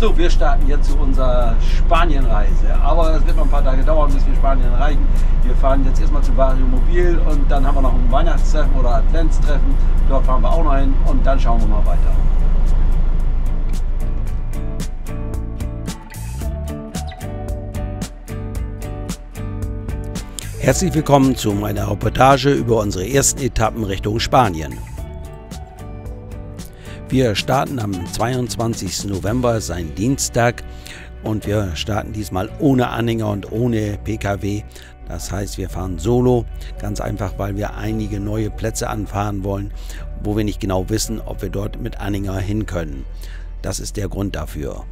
So, wir starten jetzt zu unserer Spanienreise. Aber es wird noch ein paar Tage dauern, bis wir Spanien erreichen. Wir fahren jetzt erstmal zu Vario Mobil und dann haben wir noch ein Weihnachtstreffen oder Adventstreffen. Dort fahren wir auch noch hin und dann schauen wir mal weiter. Herzlich willkommen zu meiner Reportage über unsere ersten Etappen Richtung Spanien. Wir starten am 22. November, sein Dienstag, und wir starten diesmal ohne Anhänger und ohne PKW. Das heißt, wir fahren solo, ganz einfach, weil wir einige neue Plätze anfahren wollen, wo wir nicht genau wissen, ob wir dort mit Anhänger hin können. Das ist der Grund dafür.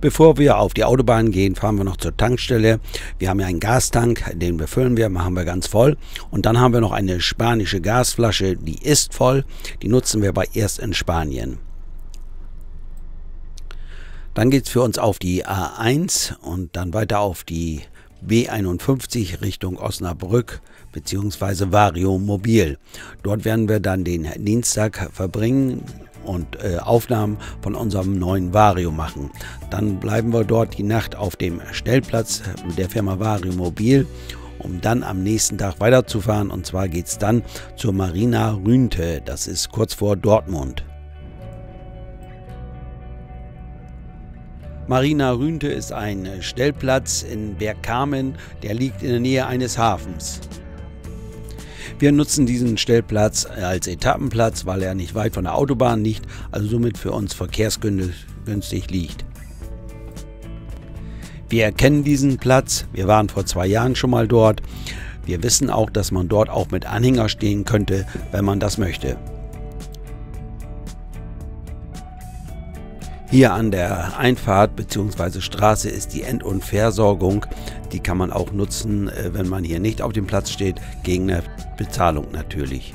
Bevor wir auf die Autobahn gehen, fahren wir noch zur Tankstelle. Wir haben ja einen Gastank, den befüllen wir, machen wir ganz voll. Und dann haben wir noch eine spanische Gasflasche, die ist voll. Die nutzen wir aber erst in Spanien. Dann geht es für uns auf die A1 und dann weiter auf die B51 Richtung Osnabrück bzw. Vario Mobil. Dort werden wir dann den Dienstag verbringen und Aufnahmen von unserem neuen Vario machen. Dann bleiben wir dort die Nacht auf dem Stellplatz mit der Firma Vario Mobil, um dann am nächsten Tag weiterzufahren, und zwar geht es dann zur Marina Rünte, das ist kurz vor Dortmund. Marina Rünte ist ein Stellplatz in Bergkamen, der liegt in der Nähe eines Hafens. Wir nutzen diesen Stellplatz als Etappenplatz, weil er nicht weit von der Autobahn liegt, also somit für uns verkehrsgünstig liegt. Wir erkennen diesen Platz, wir waren vor 2 Jahren schon mal dort. Wir wissen auch, dass man dort auch mit Anhänger stehen könnte, wenn man das möchte. Hier an der Einfahrt bzw. Straße ist die End- und Versorgung. Die kann man auch nutzen, wenn man hier nicht auf dem Platz steht, gegen eine Bezahlung natürlich.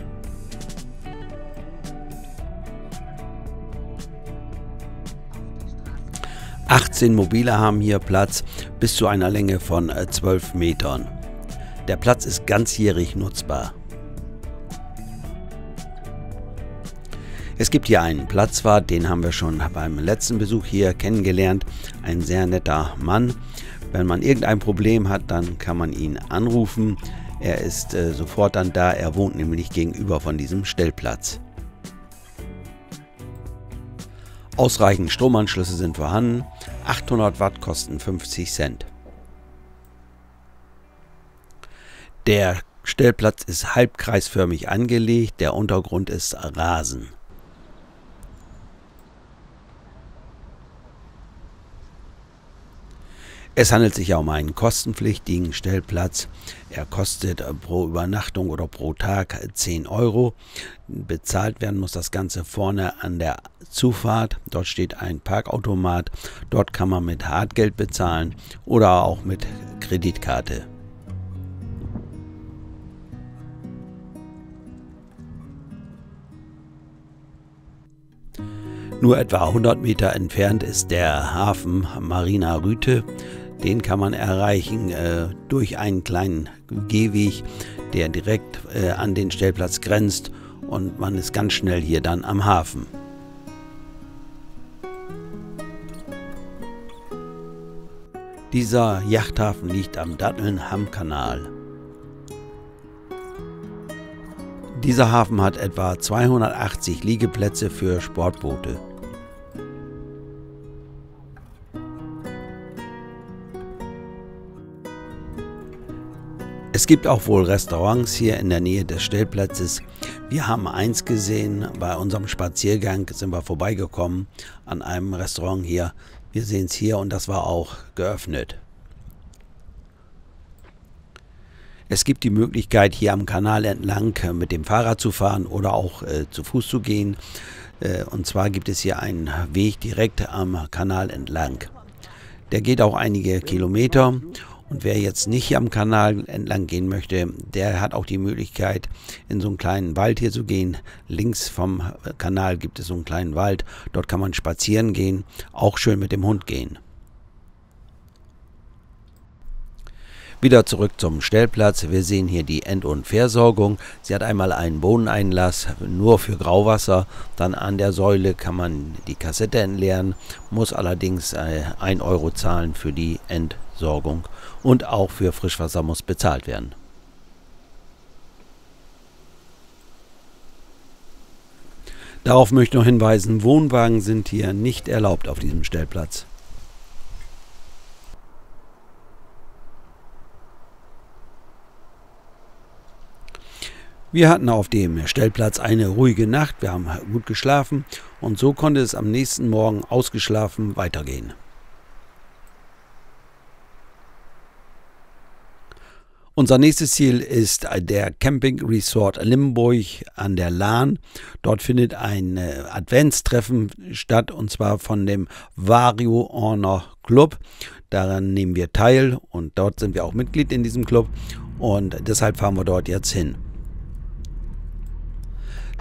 Die 18 Mobile haben hier Platz bis zu einer Länge von 12 Metern. Der Platz ist ganzjährig nutzbar. Es gibt hier einen Platzwart, den haben wir schon beim letzten Besuch hier kennengelernt. Ein sehr netter Mann. Wenn man irgendein Problem hat, dann kann man ihn anrufen. Er ist sofort dann da, er wohnt nämlich gegenüber von diesem Stellplatz. Ausreichend Stromanschlüsse sind vorhanden. 800 Watt kosten 50 Cent. Der Stellplatz ist halbkreisförmig angelegt, der Untergrund ist Rasen. Es handelt sich ja um einen kostenpflichtigen Stellplatz. Er kostet pro Übernachtung oder pro Tag 10 Euro. Bezahlt werden muss das Ganze vorne an der Zufahrt. Dort steht ein Parkautomat. Dort kann man mit Hartgeld bezahlen oder auch mit Kreditkarte. Nur etwa 100 Meter entfernt ist der Hafen Marina Rüte. Den kann man erreichen durch einen kleinen Gehweg, der direkt an den Stellplatz grenzt, und man ist ganz schnell hier dann am Hafen. Dieser Yachthafen liegt am Datteln-Hamm-Kanal. Dieser Hafen hat etwa 280 Liegeplätze für Sportboote. Es gibt auch wohl Restaurants hier in der Nähe des Stellplatzes. Wir haben eins gesehen, bei unserem Spaziergang sind wir vorbeigekommen an einem Restaurant hier. Wir sehen es hier und das war auch geöffnet. Es gibt die Möglichkeit, hier am Kanal entlang mit dem Fahrrad zu fahren oder auch zu Fuß zu gehen. Und zwar gibt es hier einen Weg direkt am Kanal entlang. Der geht auch einige Kilometer. Und wer jetzt nicht hier am Kanal entlang gehen möchte, der hat auch die Möglichkeit, in so einen kleinen Wald hier zu gehen. Links vom Kanal gibt es so einen kleinen Wald. Dort kann man spazieren gehen, auch schön mit dem Hund gehen. Wieder zurück zum Stellplatz. Wir sehen hier die End- und Versorgung. Sie hat einmal einen Bodeneinlass, nur für Grauwasser. Dann an der Säule kann man die Kassette entleeren, muss allerdings 1 Euro zahlen für die Entsorgung. Und auch für Frischwasser muss bezahlt werden. Darauf möchte ich noch hinweisen, Wohnwagen sind hier nicht erlaubt auf diesem Stellplatz. Wir hatten auf dem Stellplatz eine ruhige Nacht, wir haben gut geschlafen und so konnte es am nächsten Morgen ausgeschlafen weitergehen. Unser nächstes Ziel ist der Camping Resort Limburg an der Lahn. Dort findet ein Adventstreffen statt und zwar von dem Vario Owner Club. Daran nehmen wir teil und dort sind wir auch Mitglied in diesem Club und deshalb fahren wir dort jetzt hin.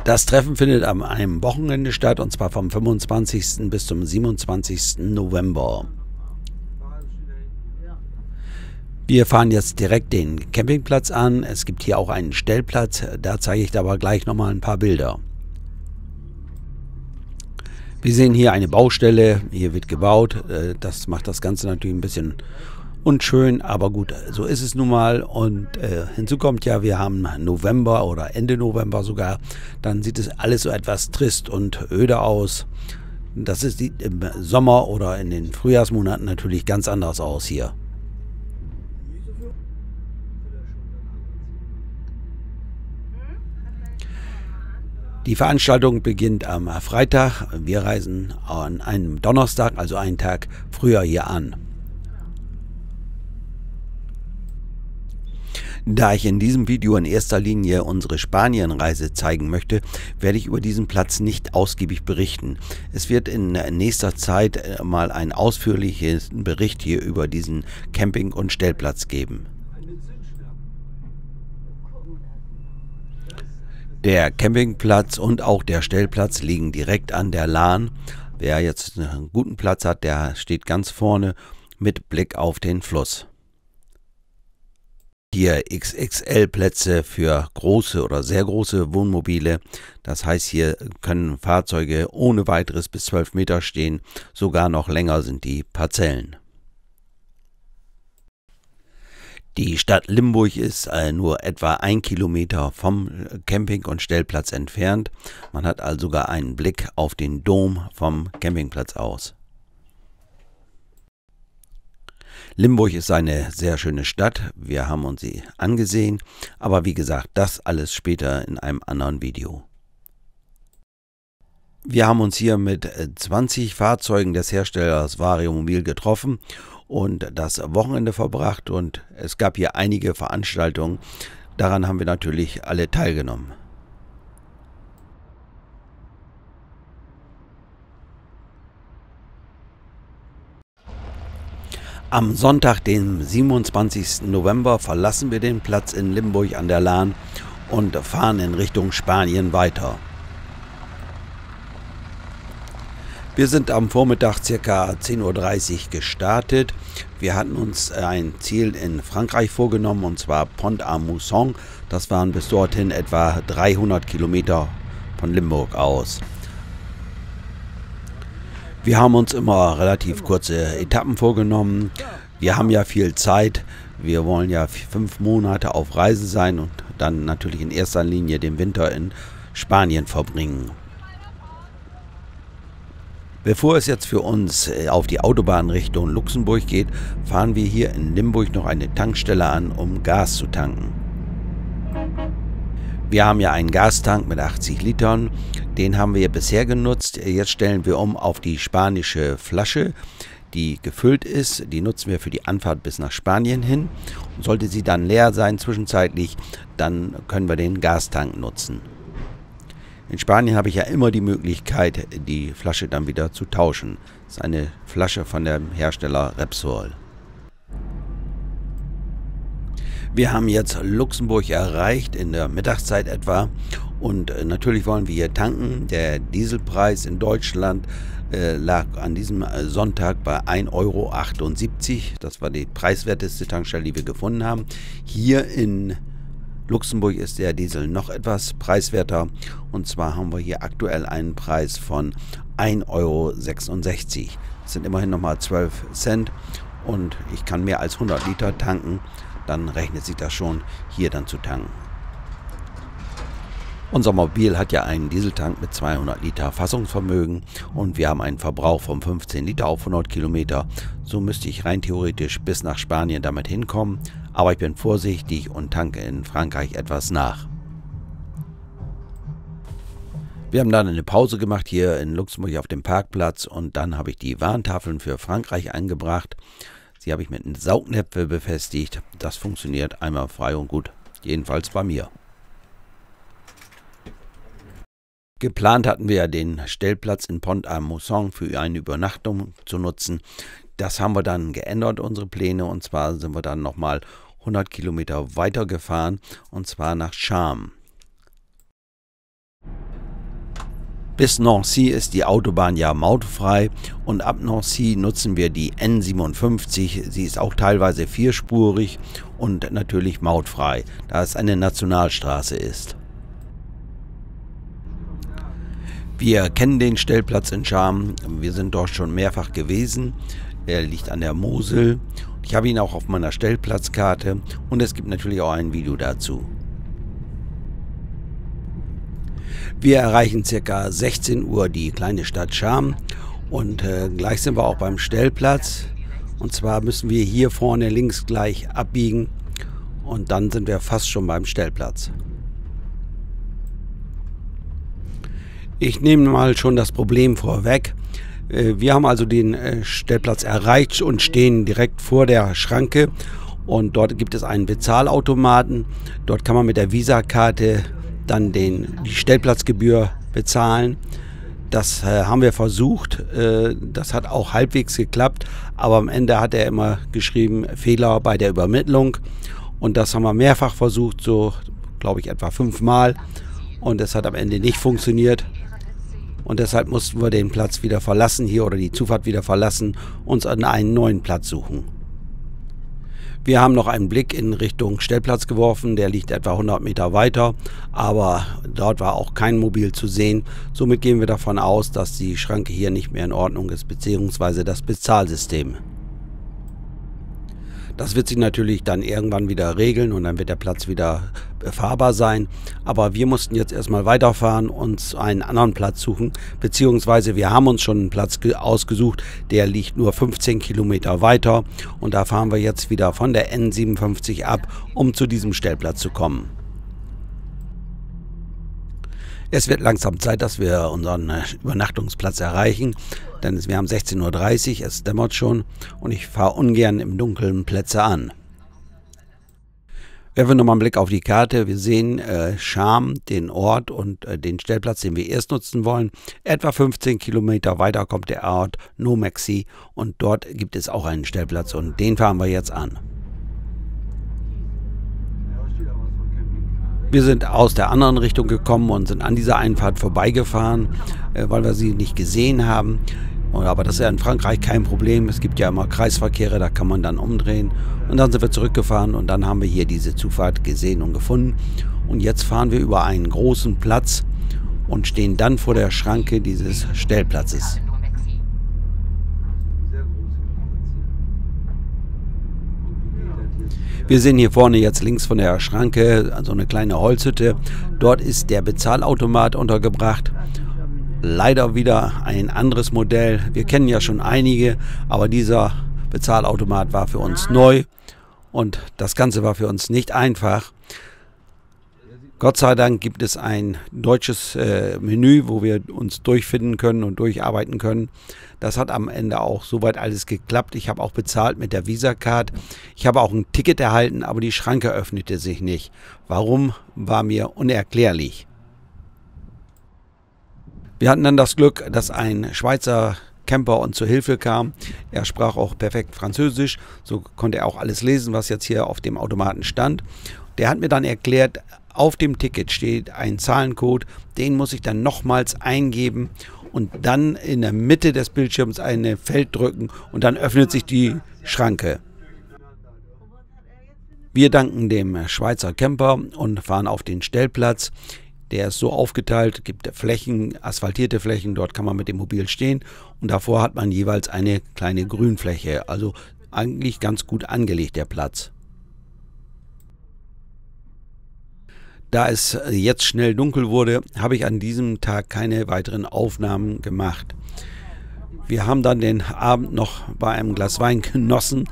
Das Treffen findet an einem Wochenende statt, und zwar vom 25. bis zum 27. November. Wir fahren jetzt direkt den Campingplatz an. Es gibt hier auch einen Stellplatz, da zeige ich aber gleich nochmal ein paar Bilder. Wir sehen hier eine Baustelle, hier wird gebaut. Das macht das Ganze natürlich ein bisschen unschön, aber gut, so ist es nun mal. Und hinzu kommt ja, wir haben November oder Ende November sogar. Dann sieht es alles so etwas trist und öde aus. Das sieht im Sommer oder in den Frühjahrsmonaten natürlich ganz anders aus hier. Die Veranstaltung beginnt am Freitag. Wir reisen an einem Donnerstag, also einen Tag früher hier an. Da ich in diesem Video in erster Linie unsere Spanienreise zeigen möchte, werde ich über diesen Platz nicht ausgiebig berichten. Es wird in nächster Zeit mal einen ausführlichen Bericht hier über diesen Camping- und Stellplatz geben. Der Campingplatz und auch der Stellplatz liegen direkt an der Lahn. Wer jetzt einen guten Platz hat, der steht ganz vorne mit Blick auf den Fluss. Hier XXL-Plätze für große oder sehr große Wohnmobile. Das heißt, hier können Fahrzeuge ohne weiteres bis 12 Meter stehen. Sogar noch länger sind die Parzellen. Die Stadt Limburg ist nur etwa 1 Kilometer vom Camping- und Stellplatz entfernt. Man hat also sogar einen Blick auf den Dom vom Campingplatz aus. Limburg ist eine sehr schöne Stadt, wir haben uns sie angesehen, aber wie gesagt, das alles später in einem anderen Video. Wir haben uns hier mit 20 Fahrzeugen des Herstellers Vario Mobil getroffen und das Wochenende verbracht und es gab hier einige Veranstaltungen, daran haben wir natürlich alle teilgenommen. Am Sonntag, den 27. November, verlassen wir den Platz in Limburg an der Lahn und fahren in Richtung Spanien weiter. Wir sind am Vormittag ca. 10:30 Uhr gestartet. Wir hatten uns ein Ziel in Frankreich vorgenommen, und zwar Pont-à-Mousson. Das waren bis dorthin etwa 300 Kilometer von Limburg aus. Wir haben uns immer relativ kurze Etappen vorgenommen. Wir haben ja viel Zeit. Wir wollen ja 5 Monate auf Reisen sein und dann natürlich in erster Linie den Winter in Spanien verbringen. Bevor es jetzt für uns auf die Autobahn Richtung Luxemburg geht, fahren wir hier in Limburg noch eine Tankstelle an, um Gas zu tanken. Wir haben ja einen Gastank mit 80 Litern, den haben wir bisher genutzt. Jetzt stellen wir um auf die spanische Flasche, die gefüllt ist. Die nutzen wir für die Anfahrt bis nach Spanien hin. Und sollte sie dann leer sein zwischenzeitlich, dann können wir den Gastank nutzen. In Spanien habe ich ja immer die Möglichkeit, die Flasche dann wieder zu tauschen. Das ist eine Flasche von dem Hersteller Repsol. Wir haben jetzt Luxemburg erreicht, in der Mittagszeit etwa, Und natürlich wollen wir hier tanken. Der Dieselpreis in Deutschland lag an diesem Sonntag bei 1,78 Euro. Das war die preiswerteste Tankstelle, die wir gefunden haben. Hier in Luxemburg ist der Diesel noch etwas preiswerter. Und zwar haben wir hier aktuell einen Preis von 1,66 Euro. Das sind immerhin nochmal 12 Cent. Und ich kann mehr als 100 Liter tanken. Dann rechnet sich das schon, hier dann zu tanken. Unser Mobil hat ja einen Dieseltank mit 200 Liter Fassungsvermögen und wir haben einen Verbrauch von 15 Liter auf 100 Kilometer. So müsste ich rein theoretisch bis nach Spanien damit hinkommen, aber ich bin vorsichtig und tanke in Frankreich etwas nach. Wir haben dann eine Pause gemacht hier in Luxemburg auf dem Parkplatz und dann habe ich die Warntafeln für Frankreich eingebracht. Sie habe ich mit einem Saugnäpfel befestigt. Das funktioniert einwandfrei und gut, jedenfalls bei mir. Geplant hatten wir ja den Stellplatz in Pont-à-Mousson für eine Übernachtung zu nutzen. Das haben wir dann geändert, unsere Pläne. Und zwar sind wir dann nochmal 100 Kilometer weiter gefahren, und zwar nach Charmes. Bis Nancy ist die Autobahn ja mautfrei und ab Nancy nutzen wir die N57. Sie ist auch teilweise vierspurig und natürlich mautfrei, da es eine Nationalstraße ist. Wir kennen den Stellplatz in Charmes, wir sind dort schon mehrfach gewesen, er liegt an der Mosel. Ich habe ihn auch auf meiner Stellplatzkarte und es gibt natürlich auch ein Video dazu. Wir erreichen ca. 16 Uhr die kleine Stadt Charmes und gleich sind wir auch beim Stellplatz. Und zwar müssen wir hier vorne links gleich abbiegen und dann sind wir fast schon beim Stellplatz. Ich nehme mal schon das Problem vorweg. Wir haben also den Stellplatz erreicht und stehen direkt vor der Schranke. Und dort gibt es einen Bezahlautomaten. Dort kann man mit der Visa-Karte dann die Stellplatzgebühr bezahlen. Das haben wir versucht. Das hat auch halbwegs geklappt. Aber am Ende hat er immer geschrieben, Fehler bei der Übermittlung. Und das haben wir mehrfach versucht, so glaube ich etwa 5-mal. Und es hat am Ende nicht funktioniert. Und deshalb mussten wir den Platz wieder verlassen hier oder die Zufahrt wieder verlassen, uns an einen neuen Platz suchen. Wir haben noch einen Blick in Richtung Stellplatz geworfen, der liegt etwa 100 Meter weiter, aber dort war auch kein Mobil zu sehen. Somit gehen wir davon aus, dass die Schranke hier nicht mehr in Ordnung ist, beziehungsweise das Bezahlsystem. Das wird sich natürlich dann irgendwann wieder regeln und dann wird der Platz wieder befahrbar sein. Aber wir mussten jetzt erstmal weiterfahren, uns einen anderen Platz suchen. Beziehungsweise wir haben uns schon einen Platz ausgesucht, der liegt nur 15 Kilometer weiter. Und da fahren wir jetzt wieder von der N57 ab, um zu diesem Stellplatz zu kommen. Es wird langsam Zeit, dass wir unseren Übernachtungsplatz erreichen, denn wir haben 16:30 Uhr, es dämmert schon und ich fahre ungern im Dunkeln Plätze an. Werfen wir nochmal einen Blick auf die Karte. Wir sehen Charmes, den Ort und den Stellplatz, den wir erst nutzen wollen. Etwa 15 Kilometer weiter kommt der Ort Nomaxi und dort gibt es auch einen Stellplatz und den fahren wir jetzt an. Wir sind aus der anderen Richtung gekommen und sind an dieser Einfahrt vorbeigefahren, weil wir sie nicht gesehen haben. Aber das ist ja in Frankreich kein Problem. Es gibt ja immer Kreisverkehre, da kann man dann umdrehen. Und dann sind wir zurückgefahren und dann haben wir hier diese Zufahrt gesehen und gefunden. Und jetzt fahren wir über einen großen Platz und stehen dann vor der Schranke dieses Stellplatzes. Wir sehen hier vorne jetzt links von der Schranke so eine kleine Holzhütte. Dort ist der Bezahlautomat untergebracht. Leider wieder ein anderes Modell. Wir kennen ja schon einige, aber dieser Bezahlautomat war für uns neu. Und das Ganze war für uns nicht einfach. Gott sei Dank gibt es ein deutsches Menü, wo wir uns durchfinden können und durcharbeiten können. Das hat am Ende auch soweit alles geklappt. Ich habe auch bezahlt mit der Visa-Card. Ich habe auch ein Ticket erhalten, aber die Schranke öffnete sich nicht. Warum, war mir unerklärlich. Wir hatten dann das Glück, dass ein Schweizer Camper uns zur Hilfe kam. Er sprach auch perfekt Französisch. So konnte er auch alles lesen, was jetzt hier auf dem Automaten stand. Der hat mir dann erklärt, Auf dem Ticket steht ein Zahlencode, den muss ich dann nochmals eingeben und dann in der Mitte des Bildschirms ein Feld drücken und dann öffnet sich die Schranke. Wir danken dem Schweizer Camper und fahren auf den Stellplatz. Der ist so aufgeteilt, gibt Flächen, asphaltierte Flächen, dort kann man mit dem Mobil stehen und davor hat man jeweils eine kleine Grünfläche. Also eigentlich ganz gut angelegt der Platz. Da es jetzt schnell dunkel wurde, habe ich an diesem Tag keine weiteren Aufnahmen gemacht. Wir haben dann den Abend noch bei einem Glas Wein genossen.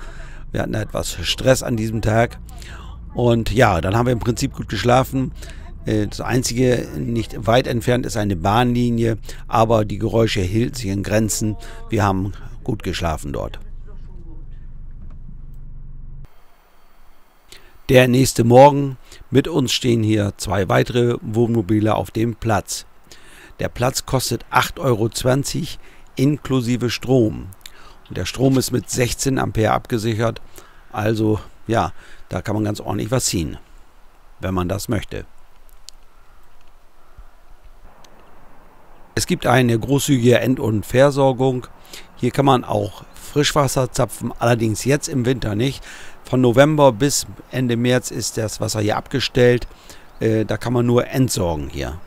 Wir hatten etwas Stress an diesem Tag. Und ja, dann haben wir im Prinzip gut geschlafen. Das einzige, nicht weit entfernt, ist eine Bahnlinie, aber die Geräusche hielten sich in Grenzen. Wir haben gut geschlafen dort. Der nächste Morgen, mit uns stehen hier zwei weitere Wohnmobile auf dem Platz. Der Platz kostet 8,20 Euro inklusive Strom. Und der Strom ist mit 16 Ampere abgesichert, also ja, da kann man ganz ordentlich was ziehen, wenn man das möchte. Es gibt eine großzügige End- und Versorgung. Hier kann man auch Frischwasser zapfen, allerdings jetzt im Winter nicht. Von November bis Ende März ist das Wasser hier abgestellt. Da kann man nur entsorgen hier.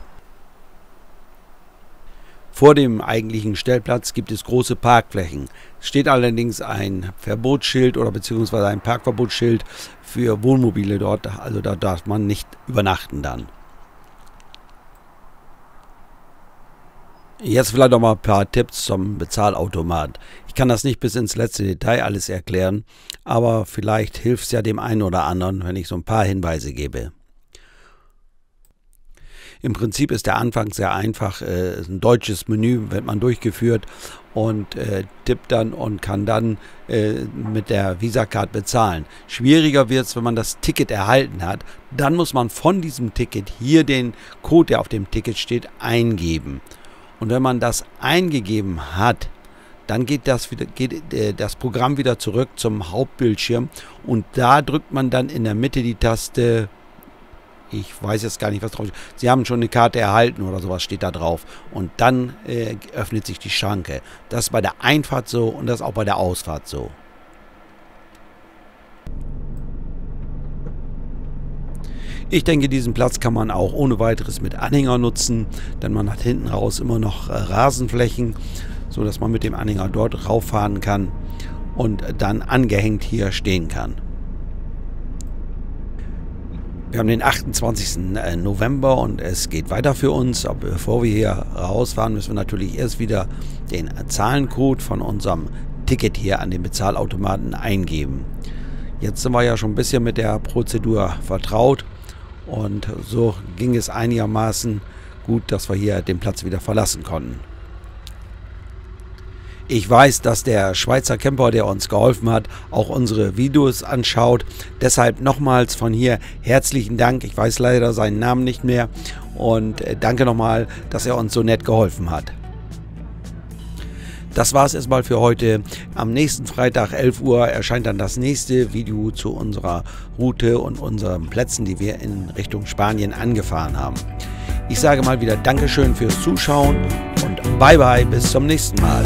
Vor dem eigentlichen Stellplatz gibt es große Parkflächen. Es steht allerdings ein Verbotsschild oder beziehungsweise ein Parkverbotsschild für Wohnmobile dort. Also da darf man nicht übernachten dann. Jetzt vielleicht noch mal ein paar Tipps zum Bezahlautomat. Ich kann das nicht bis ins letzte Detail alles erklären, aber vielleicht hilft es ja dem einen oder anderen, wenn ich so ein paar Hinweise gebe. Im Prinzip ist der Anfang sehr einfach. Ein deutsches Menü wird man durchgeführt und tippt dann und kann dann mit der Visa-Card bezahlen. Schwieriger wird es, wenn man das Ticket erhalten hat. Dann muss man von diesem Ticket hier den Code, der auf dem Ticket steht, eingeben. Und wenn man das eingegeben hat, dann geht das Programm wieder zurück zum Hauptbildschirm und da drückt man dann in der Mitte die Taste, ich weiß jetzt gar nicht, was drauf steht. Sie haben schon eine Karte erhalten oder sowas steht da drauf. Und dann öffnet sich die Schranke. Das ist bei der Einfahrt so und das ist auch bei der Ausfahrt so. Ich denke, diesen Platz kann man auch ohne weiteres mit Anhänger nutzen, denn man hat hinten raus immer noch Rasenflächen, sodass man mit dem Anhänger dort rauffahren kann und dann angehängt hier stehen kann. Wir haben den 28. November und es geht weiter für uns. Aber bevor wir hier rausfahren, müssen wir natürlich erst wieder den Zahlencode von unserem Ticket hier an den Bezahlautomaten eingeben. Jetzt sind wir ja schon ein bisschen mit der Prozedur vertraut. Und so ging es einigermaßen gut, dass wir hier den Platz wieder verlassen konnten. Ich weiß, dass der Schweizer Camper, der uns geholfen hat, auch unsere Videos anschaut. Deshalb nochmals von hier herzlichen Dank. Ich weiß leider seinen Namen nicht mehr. Und danke nochmal, dass er uns so nett geholfen hat. Das war es erstmal für heute. Am nächsten Freitag 11 Uhr erscheint dann das nächste Video zu unserer Route und unseren Plätzen, die wir in Richtung Spanien angefahren haben. Ich sage mal wieder Dankeschön fürs Zuschauen und bye bye, bis zum nächsten Mal.